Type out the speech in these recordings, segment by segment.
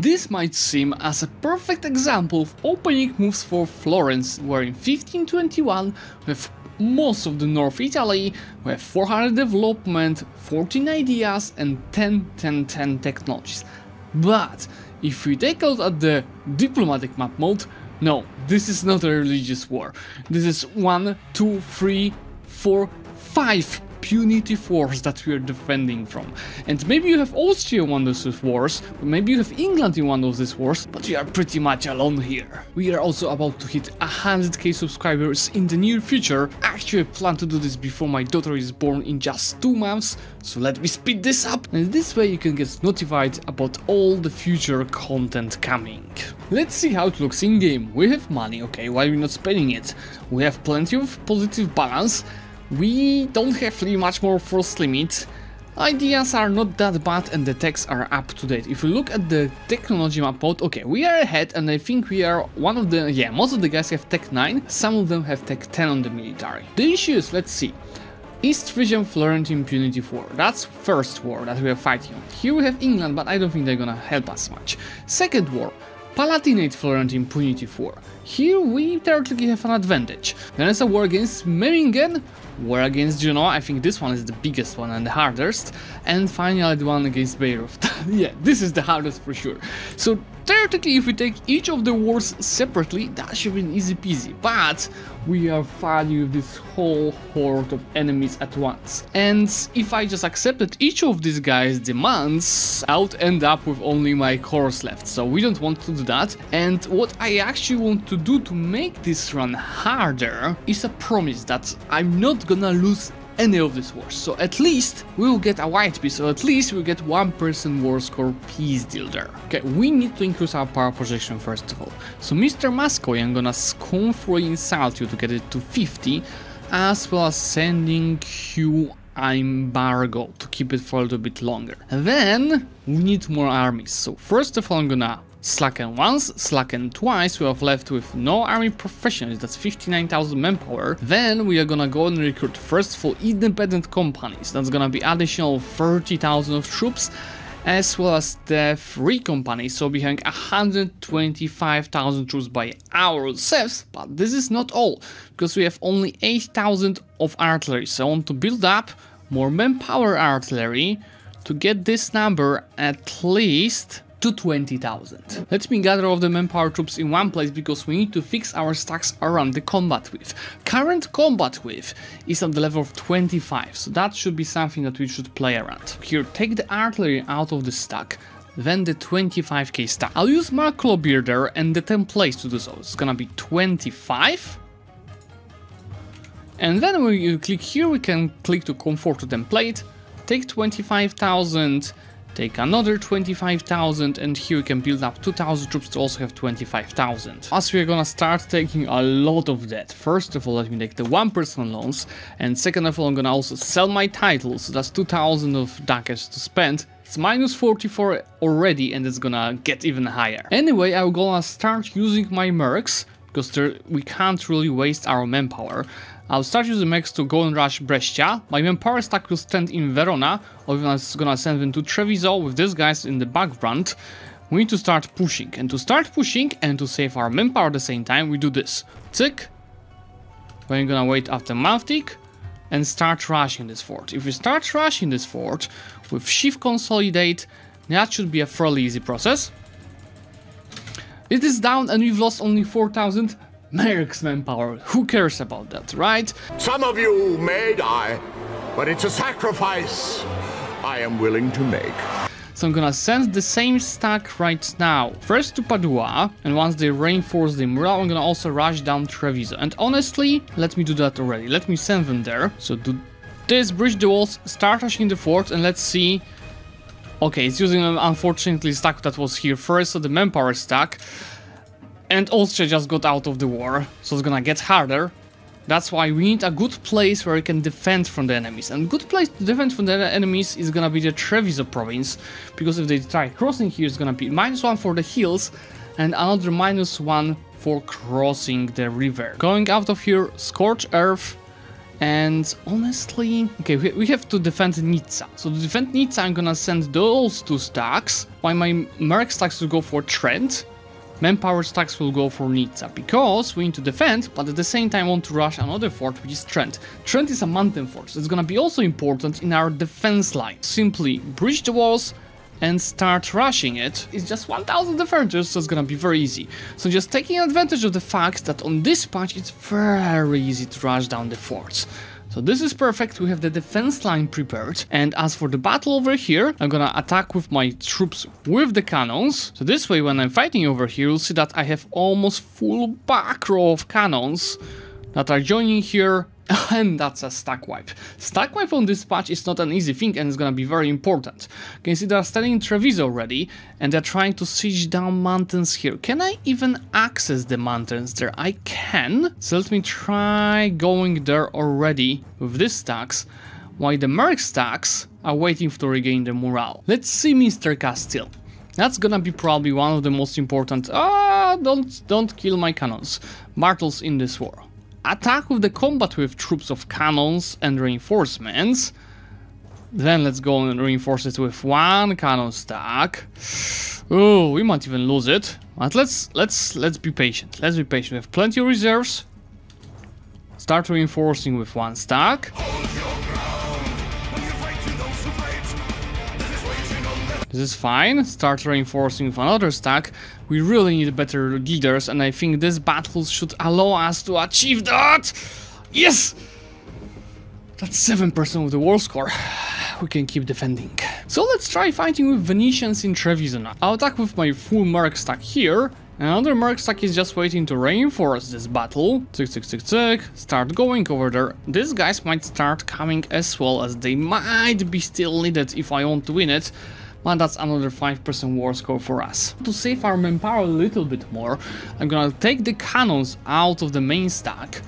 This might seem as a perfect example of opening moves for Florence, where in 1521 with most of the North Italy with 400 development, 14 ideas and 10 technologies. But if we take a look at the diplomatic map mode, no, this is not a religious war. This is 5 punitive wars that we are defending from. And maybe you have Austria in one of these wars, maybe you have England in one of these wars, but we are pretty much alone here. We are also about to hit 100k subscribers in the near future. Actually, I plan to do this before my daughter is born in just 2 months, so let me speed this up. And this way you can get notified about all the future content coming. Let's see how it looks in game. We have money, okay, why are we not spending it? We have plenty of positive balance. We don't have really much more force limit. Ideas are not that bad and the techs are up to date. If we look at the technology map mode, okay, we are ahead and I think we are one of the, yeah, most of the guys have Tech 9, some of them have Tech 10 on the military. The issue is, let's see, East Frisian Florentine Punitive War, that's first war that we are fighting on. Here we have England, but I don't think they're gonna help us much. Second war, Palatinate Florentine Punitive War. Here we theoretically have an advantage. Then there's a war against Memmingen, war against Genoa. I think this one is the biggest one and the hardest. And finally the one against Bayreuth. Yeah, this is the hardest for sure. So theoretically if we take each of the wars separately, that should be an easy peasy. But we are fighting with this whole horde of enemies at once. And if I just accepted each of these guys' demands, I would end up with only my cores left. So we don't want to do that. And what I actually want to do to make this run harder is a promise that I'm not gonna lose any of these wars, so at least we'll get a white piece, so at least we'll get 1% war score peace deal there. Okay, we need to increase our power projection first of all. So Mr. Mascoy, I'm gonna scornfully insult you to get it to 50, as well as sending you embargo to keep it for a little bit longer. And then we need more armies, so first of all I'm gonna slacken once, slacken twice, we have left with no army professionals, that's 59,000 manpower. Then we are gonna go and recruit first for independent companies, that's gonna be additional 30,000 of troops, as well as the free companies, so we have 125,000 troops by ourselves. But this is not all, because we have only 8,000 of artillery, so I want to build up more manpower artillery to get this number at least to 20,000. Let me gather all the manpower troops in one place because we need to fix our stacks around the combat width. Current combat width is at the level of 25, so that should be something that we should play around. Here, take the artillery out of the stack, then the 25k stack. I'll use Mark Lobbier there and the templates to do so. It's gonna be 25. And then when you click here, we can click to convert to template, take 25,000, take another 25,000, and here we can build up 2,000 troops to also have 25,000. As we are gonna start taking a lot of that, first of all let me take the 1% loans, and second of all I'm gonna also sell my titles, so that's 2,000 of ducats to spend. It's minus 44 already and it's gonna get even higher. Anyway, I'm gonna start using my mercs, because we can't really waste our manpower. I'll start using mechs to go and rush Brescia. My manpower stack will stand in Verona, or even I'm gonna send them to Treviso with these guys in the background. We need to start pushing, and to start pushing and to save our manpower at the same time, we do this. Tick. We're gonna wait after Maftik and start rushing this fort. If we start rushing this fort with shift consolidate, that should be a fairly easy process. It is down and we've lost only 4,000. Mercs manpower, who cares about that, right? Some of you may die, but it's a sacrifice I am willing to make. So I'm gonna send the same stack right now, first to Padua, and once they reinforce the morale, I'm gonna also rush down Treviso. And honestly, let me do that already, let me send them there. So do this, bridge the walls, start rushing the fort, and let's see. Okay, it's using an unfortunately stack that was here first, so the manpower stack. And Austria just got out of the war, so it's gonna get harder. That's why we need a good place where we can defend from the enemies. And good place to defend from the enemies is gonna be the Treviso province, because if they try crossing here, it's gonna be -1 for the hills and another -1 for crossing the river. Going out of here, scorch earth, And honestly, okay, we have to defend Nizza. So to defend Nizza, I'm gonna send those two stacks, while my Merc stacks will go for Trent, Manpower stacks will go for Nizza, because we need to defend, but at the same time want to rush another fort, which is Trent. Trent is a mountain fort, so it's gonna be also important in our defense line. Simply breach the walls and start rushing it. It's just 1,000 defenders, so it's gonna be very easy. So just taking advantage of the fact that on this patch it's very easy to rush down the forts. So this is perfect, we have the defense line prepared, and as for the battle over here, I'm gonna attack with my troops with the cannons. So this way, when I'm fighting over here, you'll see that I have almost full back row of cannons that are joining here, and that's a stack wipe. Stack wipe on this patch is not an easy thing, and it's gonna be very important. You can see they're standing in Treviso already, and they're trying to siege down mountains here. Can I even access the mountains there? I can. So let me try going there already with these stacks, while the Merc stacks are waiting to regain the morale. Let's see Mr. Castile. That's gonna be probably one of the most important... don't kill my cannons. Battles in this war. Attack with the combat with troops of cannons and reinforcements. Then let's go and reinforce it with one cannon stack. Oh, we might even lose it. But let's be patient. Let's be patient. We have plenty of reserves. Start reinforcing with one stack. This is fine. Start reinforcing with another stack. We really need better leaders, and I think this battle should allow us to achieve that. Yes! That's 7% of the war score. We can keep defending. So let's try fighting with Venetians in Treviso now. I'll attack with my full Merc stack here. Another Merc stack is just waiting to reinforce this battle. Tick, tick, tick, tick. Start going over there. These guys might start coming as well, as they might be still needed if I want to win it. But that's another 5% war score for us. To save our manpower a little bit more, I'm gonna take the cannons out of the main stack,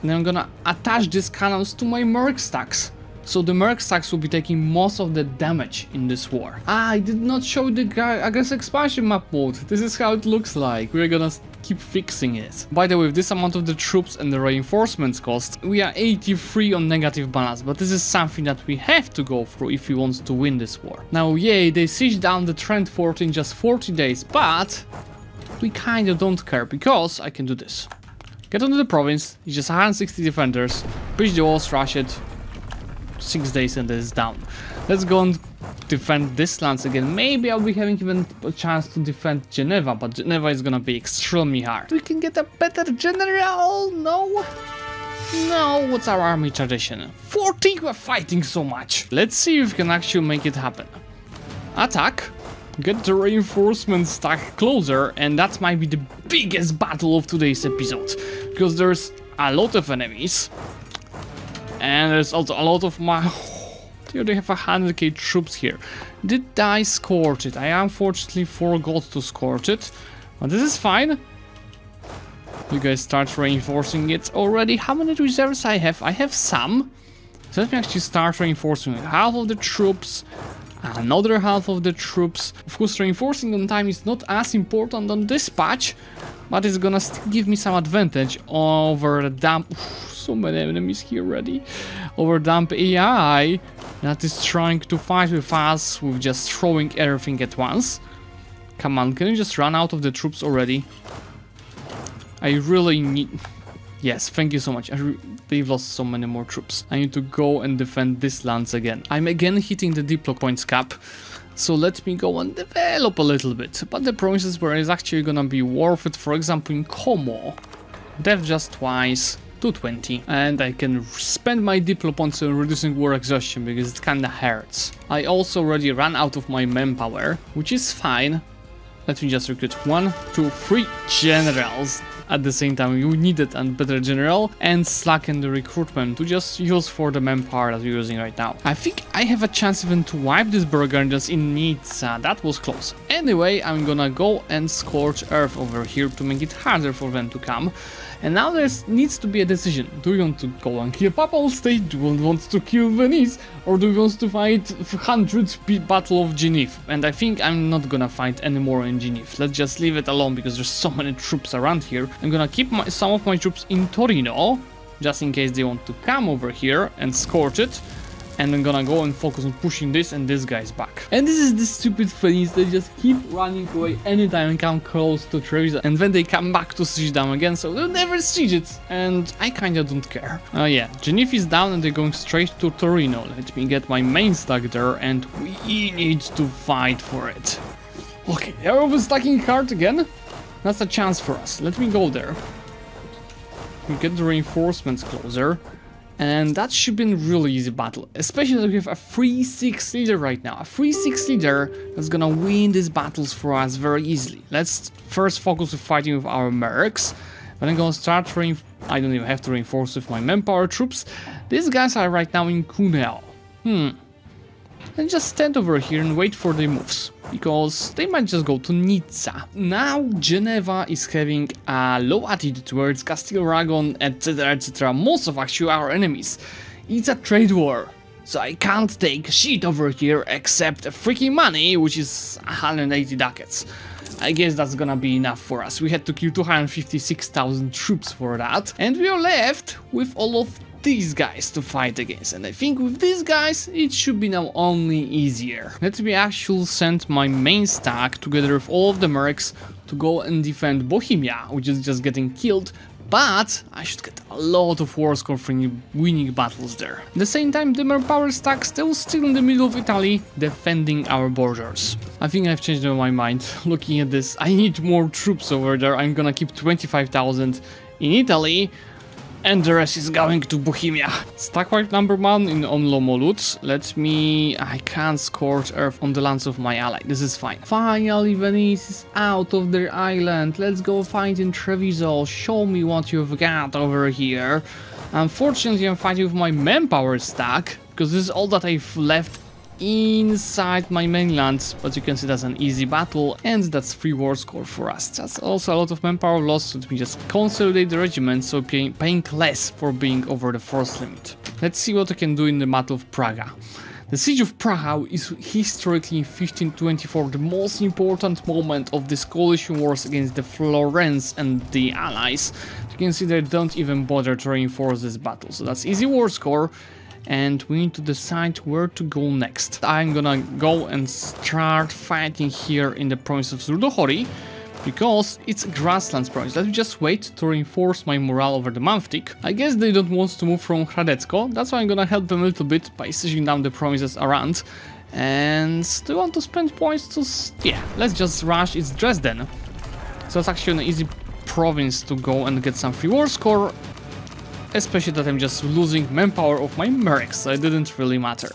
and I'm gonna attach these cannons to my Merc stacks. So the Merc stacks will be taking most of the damage in this war. Ah, I did not show the aggressive expansion map mode. This is how it looks like. We're gonna keep fixing it. By the way, with this amount of the troops and the reinforcements cost, we are 83 on negative balance, but this is something that we have to go through if we want to win this war. Now, yay, they siege down the Trent fort in just 40 days, but we kind of don't care, because I can do this. Get onto the province, it's just 160 defenders, breach the walls, rush it. 6 days and it's down. Let's go and defend these lands again. Maybe I'll be having even a chance to defend Geneva, but Geneva is gonna be extremely hard. We can get a better general. No, no, what's our army tradition? 14, we're fighting so much. Let's see if we can actually make it happen. Attack, get the reinforcement stack closer, and that might be the biggest battle of today's episode, because there's a lot of enemies. And there's also a lot of my... Dude, they have 100k troops here. Did I score it? I unfortunately forgot to score it. But this is fine. You guys start reinforcing it already. How many reserves I have? I have some. So let me actually start reinforcing it. Half of the troops. Another half of the troops. Of course, reinforcing on time is not as important on this patch. But it's gonna still give me some advantage over the dump. Oof, so many enemies here already. Over dump AI that is trying to fight with us with just throwing everything at once. Come on, can you just run out of the troops already? I really need... Yes, thank you so much. They've lost so many more troops. I need to go and defend these lands again. I'm again hitting the Diplo points cap. So let me go and develop a little bit. But the provinces where it's actually gonna be worth it, for example in Como, death just twice, 220. And I can spend my Diplo points on reducing war exhaustion, because it kinda hurts. I also already ran out of my manpower, which is fine. Let me just recruit 1, 2, 3 generals. At the same time, you needed a better general, and slacken the recruitment to just use for the manpower that we're using right now. I think I have a chance even to wipe this Burgundians in Nizza. That was close. Anyway, I'm gonna go and scorch earth over here to make it harder for them to come. And now there needs to be a decision. Do we want to go and kill Papal State? Do we want to kill Venice? Or do we want to fight 100th Battle of Geneva? And I think I'm not gonna fight anymore in Geneva. Let's just leave it alone, because there's so many troops around here. I'm gonna keep some of my troops in Torino, just in case they want to come over here and scorch it. And I'm gonna go and focus on pushing this and this guy's back. And this is the stupid Felice. They just keep running away anytime and come close to Treviza. And then they come back to siege them again, so they'll never siege it. And I kinda don't care. Oh yeah, Genève is down and they're going straight to Torino. Let me get my main stack there and we need to fight for it. Okay, they're overstacking hard again. That's a chance for us. Let me go there. We get the reinforcements closer. And that should be a really easy battle, especially that we have a 3-6 leader right now. A 3-6 leader that's gonna win these battles for us very easily. Let's first focus on fighting with our mercs. Then I'm gonna start I don't even have to reinforce with my manpower troops. These guys are right now in Cuneo. Then just stand over here and wait for their moves, because they might just go to Nizza. Now Geneva is having a low attitude towards Castile Aragon, etc, etc. Most of actually our enemies. It's a trade war, so I can't take shit over here except freaking money, which is 180 ducats. I guess that's gonna be enough for us. We had to kill 256,000 troops for that, and we are left with all of these guys to fight against, and I think with these guys it should be now only easier. Let me actually send my main stack together with all of the mercs to go and defend Bohemia, which is just getting killed, but I should get a lot of war score for winning battles there. At the same time, the manpower stack still in the middle of Italy, defending our borders. I think I've changed my mind looking at this. I need more troops over there. I'm gonna keep 25,000 in Italy. And the rest is going to Bohemia. Stackwide number one in Omlomolutz. Let me... I can't scorch earth on the lands of my ally. This is fine. Finally, Venice is out of their island. Let's go fight in Treviso. Show me what you've got over here. Unfortunately, I'm fighting with my manpower stack, because this is all that I've left inside my mainland, but you can see that's an easy battle, and that's 3 war score for us. That's also a lot of manpower loss, so let me just consolidate the regiment, so paying less for being over the force limit. Let's see what I can do in the Battle of Praga. The Siege of Prague is historically in 1524 the most important moment of this coalition wars against the Florence and the Allies. You can see they don't even bother to reinforce this battle, so that's easy war score. And we need to decide where to go next. I'm gonna go and start fighting here in the province of Sudohori, because it's a grasslands province. Let me just wait to reinforce my morale over the Mamftik. I guess they don't want to move from Hradecko, that's why I'm gonna help them a little bit by sieging down the provinces around. And they want to spend points to... yeah, let's just rush. It's Dresden. So it's actually an easy province to go and get some free war score. Especially that I'm just losing manpower of my mercs, so it didn't really matter.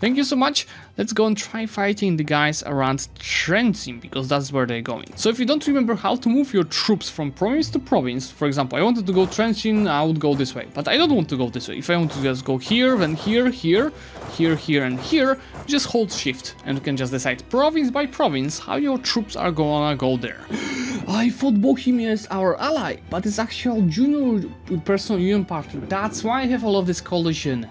Thank you so much. Let's go and try fighting the guys around Trentin, because that's where they're going. So if you don't remember how to move your troops from province to province, for example, I wanted to go Trentin, I would go this way, but I don't want to go this way. If I want to just go here, then here, here, here, here, and here, just hold shift, and you can just decide province by province how your troops are gonna go there. I thought Bohemia is our ally, but it's actual junior personal union partner. That's why I have all of this coalition,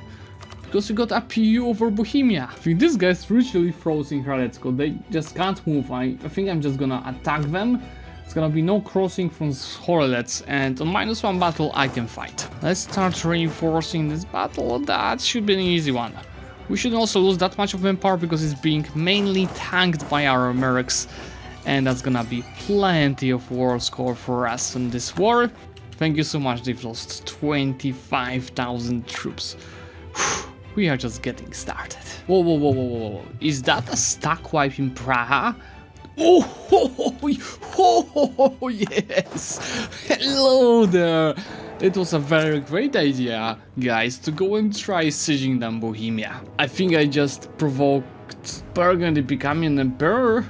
because we got a PU over Bohemia. I think this guy's literally frozen Hradecko. They just can't move. I think I'm just gonna attack them. It's gonna be no crossing from Horelets, and on -1 battle I can fight. Let's start reinforcing this battle. That should be an easy one. We shouldn't also lose that much of manpower, because it's being mainly tanked by our mercs. And that's gonna be plenty of war score for us in this war. Thank you so much, they've lost 25,000 troops. We are just getting started. Whoa, whoa, whoa, whoa, whoa. Is that a stack wipe in Praha? Oh, ho, ho, ho, ho, ho, yes! Hello there! It was a very great idea, guys, to go and try sieging down Bohemia. I think I just provoked Burgundy becoming an emperor.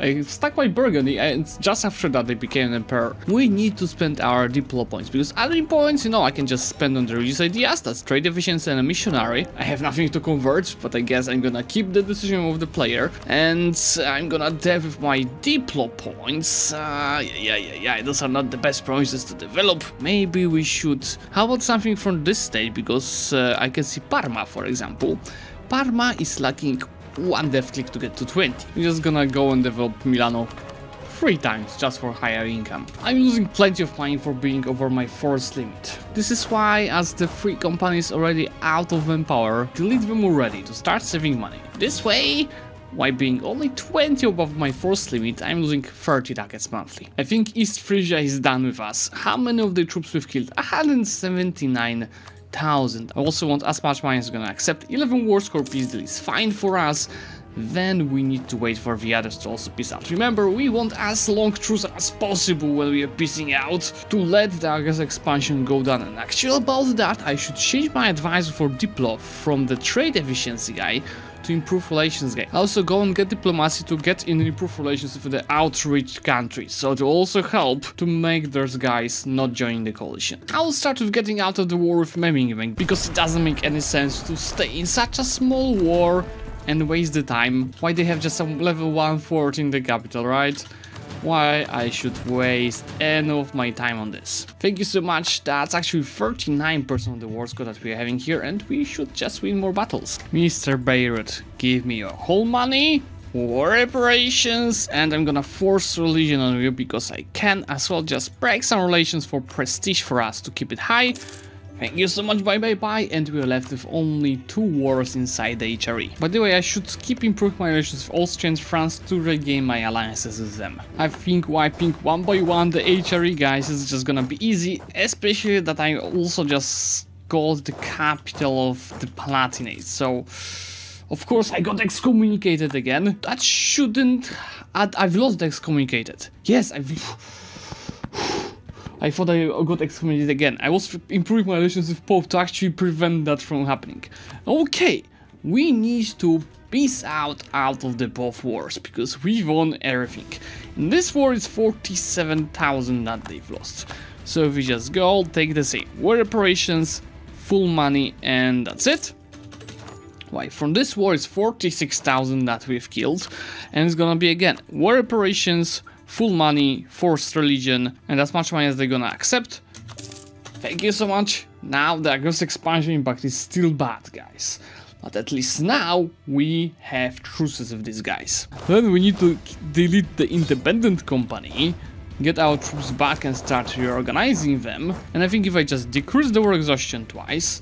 I stuck by Burgundy, and just after that they became an emperor. We need to spend our Diplo points, because other points, you know, I can just spend on the religious ideas. That's trade efficiency and a missionary. I have nothing to convert, but I guess I'm gonna keep the decision of the player. And I'm gonna dev with my Diplo points. Yeah, those are not the best provinces to develop. Maybe we should... How about something from this state, because I can see Parma, for example. Parma is lacking one dev click to get to 20. I'm just gonna go and develop Milano 3 times just for higher income. I'm losing plenty of money for being over my force limit. This is why, as the free company is already out of manpower, delete them already to start saving money. This way, while being only 20 above my force limit, I'm losing 30 ducats monthly. I think East Frisia is done with us. How many of the troops we've killed? 179,000. I also want as much money as we're gonna accept. 11 wars core peace deal is fine for us. Then we need to wait for the others to also peace out. Remember, we want as long truce as possible when we are peacing out to let the Agas expansion go down. And actually about that, I should change my advisor for Diplo from the trade efficiency guy to improve relations guy. Also go and get diplomacy to get in improve relations with the outreach countries, so to also help to make those guys not join the coalition. I'll start with getting out of the war with Memmingen, because it doesn't make any sense to stay in such a small war and waste the time. Why they have just some level 140 in the capital, right? Why I should waste any of my time on this. Thank you so much. That's actually 39% of the war score that we're having here, and we should just win more battles. Mr. Beirut, give me your whole money, war reparations, and I'm gonna force religion on you because I can, as well just break some relations for prestige for us to keep it high. Thank you so much, bye bye bye, and we are left with only 2 wars inside the HRE. By the way, I should keep improving my relations with Austria and France to regain my alliances with them. I think wiping one by one the HRE guys is just gonna be easy, especially that I also just got the capital of the Palatinate, so of course I got excommunicated again. That shouldn't add, I've lost excommunicated. Yes, I thought I got excommunicated again. I was improving my relations with Pope to actually prevent that from happening. Okay, we need to peace out of the both wars, because we won everything. In this war it's 47,000 that they've lost. So if we just go, take the same. War reparations, full money, and that's it. Why, from this war it's 46,000 that we've killed, and it's gonna be again, war reparations, full money, forced religion, and as much money as they're gonna accept. Thank you so much. Now the Agros expansion impact is still bad, guys. But at least now we have truces with these guys. Then we need to delete the independent company, get our troops back and start reorganizing them. And I think if I just decrease the war exhaustion twice,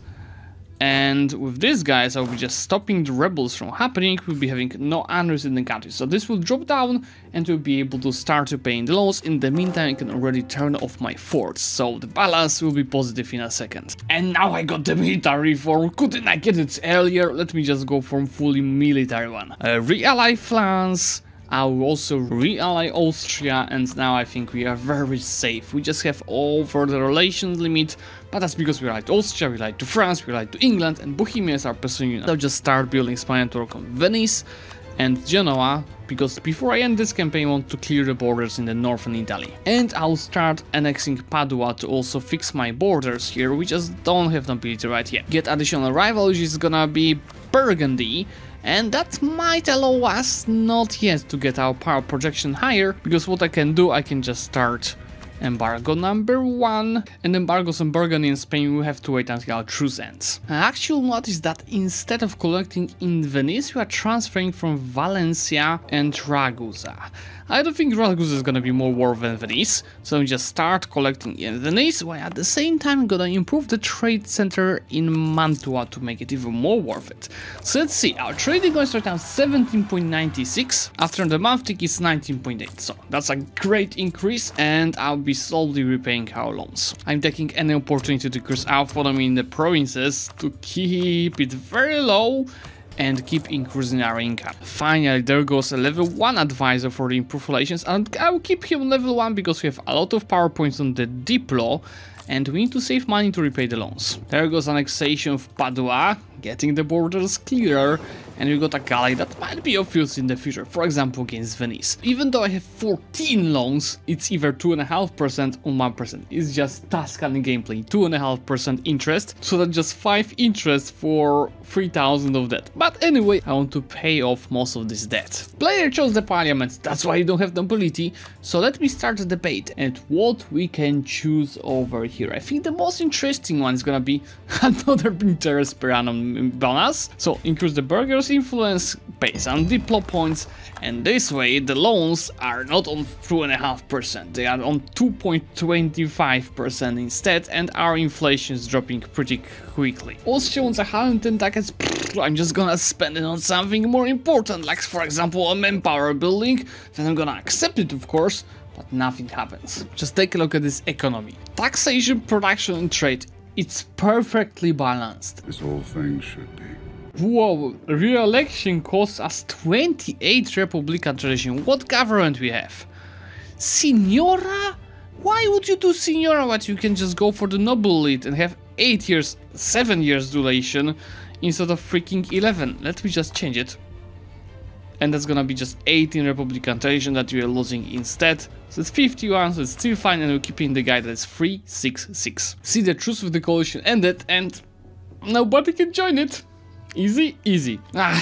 and with these guys I'll be just stopping the rebels from happening, we'll be having no unrest in the country. So this will drop down and we'll be able to start to paying the loans. In the meantime, I can already turn off my forts, so the balance will be positive in a second. And now I got the military reform. Couldn't I get it earlier? Let me just go from fully military one. Really France. I will also re-ally Austria, and now I think we are very safe. We just have over the relations limit, but that's because we like to Austria, we like to France, we like to England, and Bohemia is our personal unit. I'll just start building my network on Venice and Genoa, because before I end this campaign I want to clear the borders in the northern Italy. And I'll start annexing Padua to also fix my borders here. We just don't have nobility right yet. Get additional rival, which is gonna be Burgundy. And that might allow us not yet to get our power projection higher, because what I can do, I can just start embargo number 1, and embargoes on Burgundy and Spain we have to wait until our truce ends. Actually notice that instead of collecting in Venice, we are transferring from Valencia and Ragusa. I don't think Ragusa is gonna be more war than Venice, so we just start collecting in Venice, while at the same time I'm gonna improve the trade center in Mantua to make it even more worth it. So let's see, our trading goes right now 17.96, after the month tick is 19.8, so that's a great increase, and I'll be slowly repaying our loans. I'm taking any opportunity to curse out for them in the provinces to keep it very low and keep increasing our income. Finally, there goes a level 1 advisor for the improved relations, and I'll keep him level 1 because we have a lot of PowerPoints on the Diplo, and we need to save money to repay the loans. There goes annexation of Padua, getting the borders clearer, and we got a galley that might be of use in the future, for example against Venice. Even though I have 14 loans, it's either 2.5% or 1%. It's just Tuscan gameplay, 2.5% interest, so that's just 5 interest for 3,000 of that. But anyway, I want to pay off most of this debt. Player chose the parliament, that's why you don't have nobility, so let me start the debate and what we can choose over here. here. I think the most interesting one is gonna be another interest per annum bonus. So increase the burger's influence, pay some Diplo points, and this way the loans are not on 2.5%, they are on 2.25% instead, and our inflation is dropping pretty quickly. Also on the Huntington Ducats, I'm just gonna spend it on something more important, like for example a manpower building, then I'm gonna accept it of course, but nothing happens. Just take a look at this economy. Taxation, production and trade, it's perfectly balanced. This whole thing should be. Whoa, re-election costs us 28 Republican tradition. What government we have? Signora? Why would you do Signora when you can just go for the noble lead and have 7 years duration instead of freaking 11? Let me just change it. And that's gonna be just 18 Republican tradition that we are losing instead. So it's 51, so it's still fine, and we're keeping the guy that's 366. See, the truce with the coalition ended and nobody can join it. Easy, easy. Ah,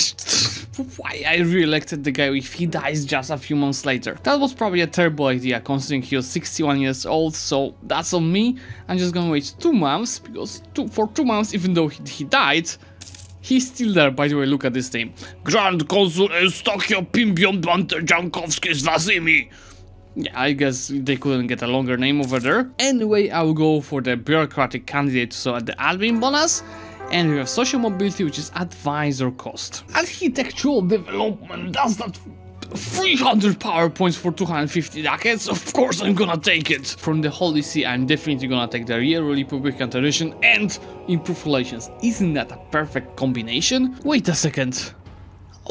why I re-elected the guy if he dies just a few months later? That was probably a terrible idea considering he was 61 years old, so that's on me. I'm just gonna wait 2 months, because for two months, even though he died, he's still there. By the way, look at this name. Grand Consul Eustachio Pimbion Jankowski Zwazimi. Yeah, I guess they couldn't get a longer name over there. Anyway, I will go for the bureaucratic candidate, so at the admin bonus. And we have social mobility, which is advisor cost. Architectural development, does that 300 power points for 250 ducats? Of course I'm gonna take it. From the Holy See, I'm definitely gonna take the Real Republican tradition and improve relations. Isn't that a perfect combination? Wait a second.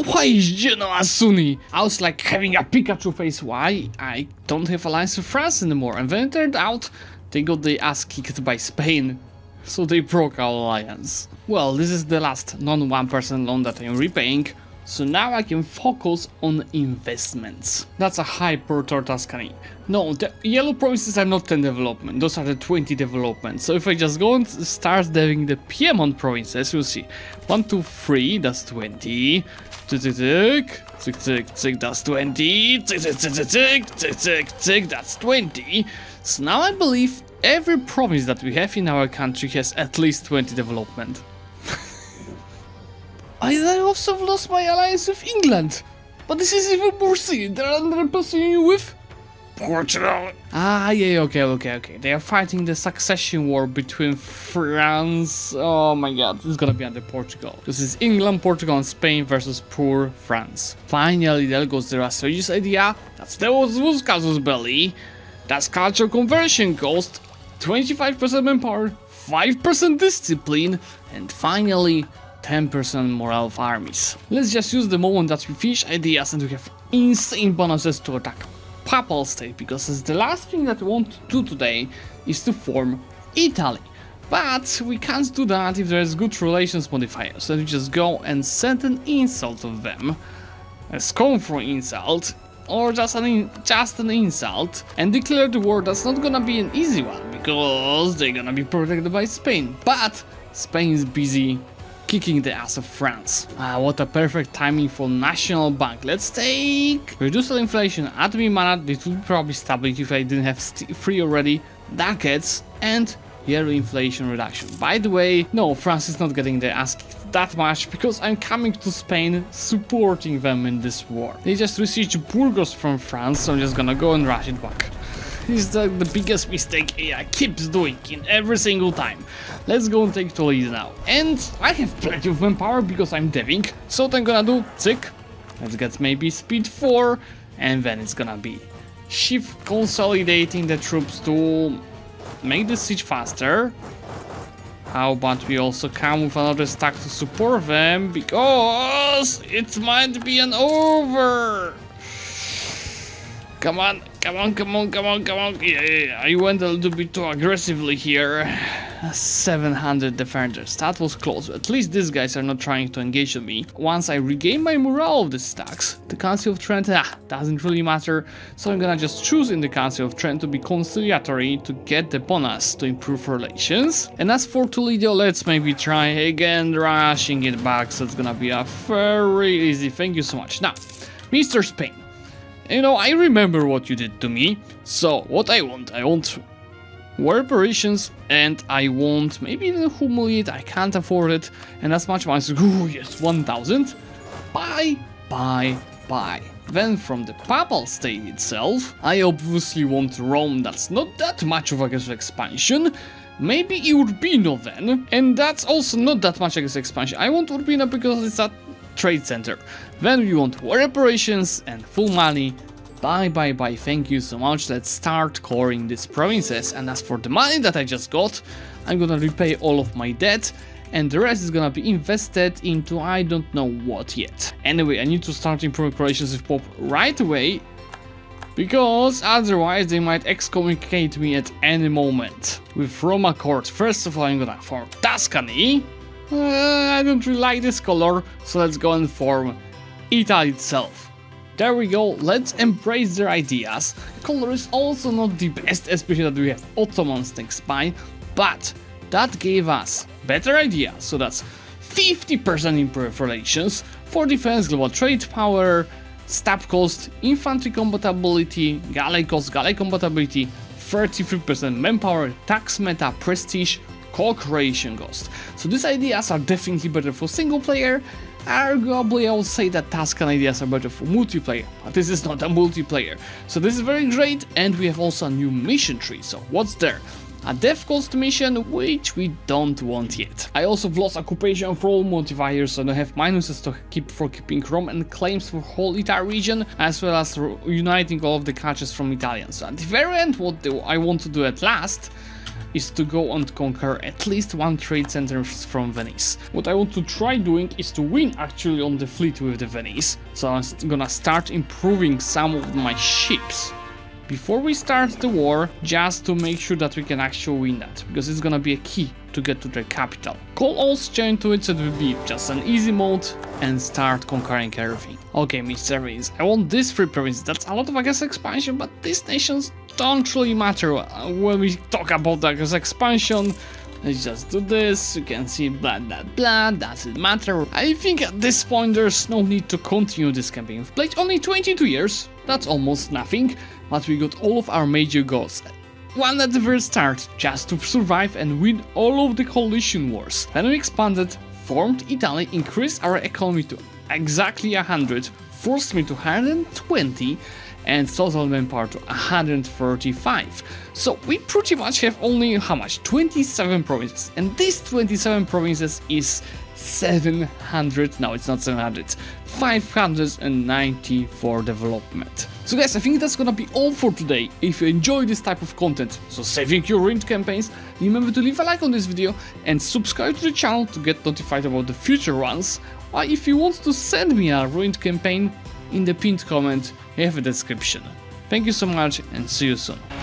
Why is Genoa Sunni? I was like having a Pikachu face. Why? I don't have alliance with France anymore. And then it turned out they got their ass kicked by Spain. So they broke our alliance. Well, this is the last non-1% loan that I'm repaying, so now I can focus on investments. That's a high per Tuscany. No, the yellow provinces are not 10 development, those are the 20 developments. So if I just go and start doing the Piedmont provinces, you'll see 1, 2, 3, that's 20. Tick, tick, tick, tick, tick, tick, that's 20. Tick, tick, tick, tick, tick, tick, tick, that's 20. So now I believe every province that we have in our country has at least 20 development. I also lost my alliance with England. But this is even more silly. They're underpassing you with Portugal. Ah, yeah, okay. They are fighting the succession war between France. Oh my god, this is gonna be under Portugal. This is England, Portugal, and Spain versus poor France. Finally, there goes the Rasturgius idea. That's the Casus Belli. That's cultural conversion cost. 25% manpower, 5% discipline, and finally 10% morale of armies. Let's just use the moment that we finish ideas, and we have insane bonuses to attack Papal State, because it's the last thing that we want to do today is to form Italy. But we can't do that if there is good relations modifier, so we just go and send an insult of them, a scornful insult, or just an insult, and declare the war. That's not gonna be an easy one, because they're gonna be protected by Spain, but Spain is busy kicking the ass of France. Ah, what a perfect timing for National Bank. Let's take reduced inflation, admin mana. It would probably stability if I didn't have free already ducats, and yearly inflation reduction. By the way, no, France is not getting their ass kicked that much, because I'm coming to Spain supporting them in this war. They just received Burgos from France, so I'm just gonna go and rush it back. This is the biggest mistake AI keeps doing in every single time. Let's go and take Toledo now. And I have plenty of manpower because I'm deving, so what I'm gonna do, tick, let's get maybe speed 4, and then it's gonna be shift consolidating the troops to make the siege faster. How about we also come with another stack to support them, because it might be an over. Come on, come on, come on, come on, come on. Yeah, I went a little bit too aggressively here. 700 defenders, that was close. At least these guys are not trying to engage with me. Once I regain my morale of the stacks, the Council of Trent doesn't really matter, so I'm gonna just choose in the Council of Trent to be conciliatory to get the bonus to improve relations. And as for Toledo, let's maybe try again rushing it back, so it's gonna be a very easy. Thank you so much. Now, Mr. Spain, you know, I remember what you did to me, so what I want were Parisians, and I want maybe the humiliate, I can't afford it, and as much as, ooh, yes, 1,000. Bye. Then from the Papal State itself, I obviously want Rome, that's not that much of an expansion. Maybe Urbino then, and that's also not that much of an expansion. I want Urbino because it's a trade center. Then we want war reparations and full money. Bye, thank you so much, let's start coring these provinces. And as for the money that I just got, I'm gonna repay all of my debt, and the rest is gonna be invested into I don't know what yet. Anyway, I need to start improving relations with Pope right away, because otherwise they might excommunicate me at any moment. With Roma court, first of all I'm gonna form Tuscany. I don't really like this color, so let's go and form Italy itself. There we go, let's embrace their ideas. Color is also not the best, especially that we have Ottomans next by, but that gave us better ideas, so that's 50% improved relations, for defense, global trade power, stab cost, infantry compatibility, galley compatibility, 33% manpower, tax meta, prestige, co-creation cost. So these ideas are definitely better for single player. Arguably, I would say that Tuscan ideas are better for multiplayer, but this is not a multiplayer. So this is very great, and we have also a new mission tree. So what's there? A death cost mission, which we don't want yet. I also lost occupation for all modifiers, so I have minuses to keep for keeping Rome and claims for whole Italy region, as well as uniting all of the catches from Italians. So at the very end, what I want to do at last is to go and conquer at least one trade center from Venice. What I want to try doing is to win actually on the fleet with the Venice, so I'm gonna start improving some of my ships before we start the war, just to make sure that we can actually win that, because it's gonna be a key to get to their capital. Call all chain to it, so it will be just an easy mode, and start conquering everything. Okay, Mr. Venice, I want these 3 provinces, that's a lot of, I guess, expansion, but these nations don't really matter when we talk about the expansion. Let's just do this, you can see blah, doesn't matter. I think at this point there's no need to continue this campaign. We've played only 22 years, that's almost nothing, but we got all of our major goals. One at the very start, just to survive and win all of the coalition wars. Then we expanded, formed Italy, increased our economy to exactly 100, forced me to 120, and total manpower to 135. So we pretty much have only, how much, 27 provinces, and these 27 provinces is 700, no, it's not 700, 594 development. So guys, I think that's gonna be all for today. If you enjoy this type of content, so saving your rent campaigns, remember to leave a like on this video and subscribe to the channel to get notified about the future ones. Or if you want to send me a ruined campaign, in the pinned comment, I have a description. Thank you so much and see you soon.